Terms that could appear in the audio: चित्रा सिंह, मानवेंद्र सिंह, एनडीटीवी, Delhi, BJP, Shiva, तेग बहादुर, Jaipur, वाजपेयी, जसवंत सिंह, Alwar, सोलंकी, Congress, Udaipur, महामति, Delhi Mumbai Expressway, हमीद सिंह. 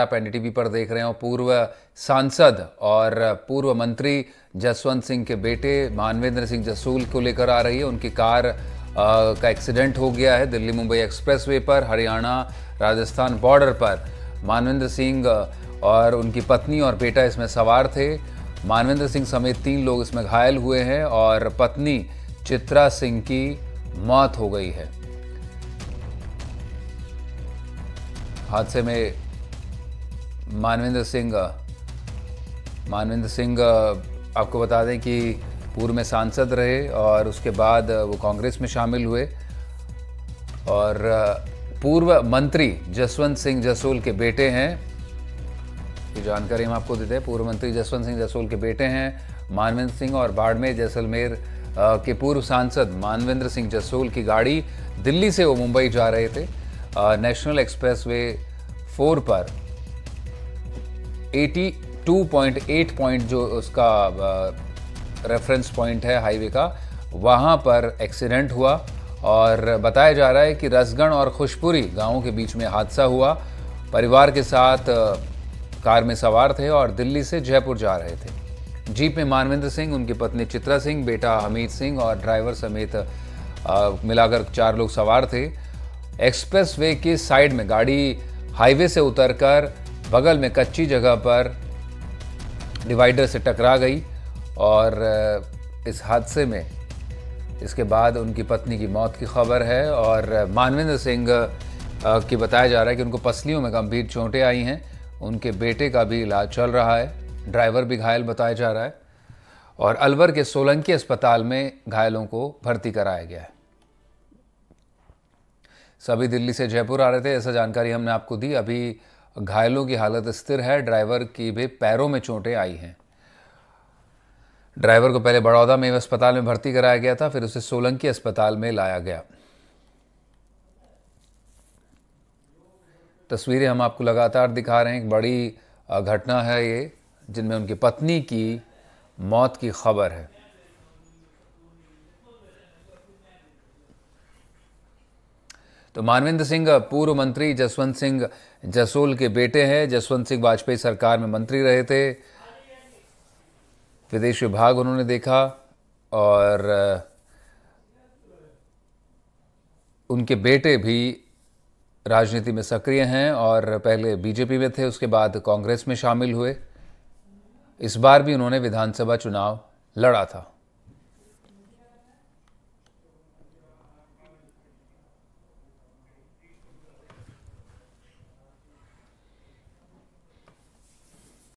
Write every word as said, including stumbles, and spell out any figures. आप एनडीटीवी पर देख रहे हो। पूर्व सांसद और पूर्व मंत्री जसवंत सिंह के बेटे मानवेंद्र सिंह जसूल को लेकर आ रही है। उनकी कार आ, का एक्सीडेंट हो गया है दिल्ली मुंबई एक्सप्रेसवे पर हरियाणा राजस्थान बॉर्डर पर। मानवेंद्र सिंह और उनकी पत्नी और बेटा इसमें सवार थे। मानवेंद्र सिंह समेत तीन लोग इसमें घायल हुए हैं और पत्नी चित्रा सिंह की मौत हो गई है। हादसे में मानवेंद्र सिंह मानवेंद्र सिंह आपको बता दें कि पूर्व में सांसद रहे और उसके बाद वो कांग्रेस में शामिल हुए। और पूर्व मंत्री जसवंत सिंह जसूल के बेटे हैं, ये जानकारी हम आपको देते हैं। पूर्व मंत्री जसवंत सिंह जसूल के बेटे हैं मानवेंद्र सिंह और बाड़मेर जैसलमेर के पूर्व सांसद मानवेंद्र सिंह जसूल की गाड़ी दिल्ली से वो मुंबई जा रहे थे। नेशनल एक्सप्रेसवे फोर पर बयासी पॉइंट आठ पॉइंट जो उसका रेफरेंस पॉइंट है हाईवे का, वहाँ पर एक्सीडेंट हुआ और बताया जा रहा है कि रसगन और खुशपुरी गांवों के बीच में हादसा हुआ। परिवार के साथ कार में सवार थे और दिल्ली से जयपुर जा रहे थे। जीप में मानवेंद्र सिंह, उनकी पत्नी चित्रा सिंह, बेटा हमीद सिंह और ड्राइवर समेत मिलाकर चार लोग सवार थे। एक्सप्रेसवे के साइड में गाड़ी हाईवे से उतरकर बगल में कच्ची जगह पर डिवाइडर से टकरा गई और इस हादसे में इसके बाद उनकी पत्नी की मौत की खबर है। और मानवेंद्र सिंह की बताया जा रहा है कि उनको पसलियों में गंभीर चोटें आई हैं। उनके बेटे का भी इलाज चल रहा है, ड्राइवर भी घायल बताया जा रहा है और अलवर के सोलंकी अस्पताल में घायलों को भर्ती कराया गया है। सभी दिल्ली से जयपुर आ रहे थे, ऐसा जानकारी हमने आपको दी। अभी घायलों की हालत स्थिर है। ड्राइवर की भी पैरों में चोटें आई हैं। ड्राइवर को पहले बड़ौदा में अस्पताल में भर्ती कराया गया था, फिर उसे सोलंकी अस्पताल में लाया गया। तस्वीरें हम आपको लगातार दिखा रहे हैं। एक बड़ी घटना है ये, जिनमें उनकी पत्नी की मौत की खबर है। तो मानवेंद्र सिंह पूर्व मंत्री जसवंत सिंह जसूल के बेटे हैं। जसवंत सिंह वाजपेयी सरकार में मंत्री रहे थे, विदेश विभाग उन्होंने देखा और उनके बेटे भी राजनीति में सक्रिय हैं और पहले बीजेपी में थे, उसके बाद कांग्रेस में शामिल हुए। इस बार भी उन्होंने विधानसभा चुनाव लड़ा था।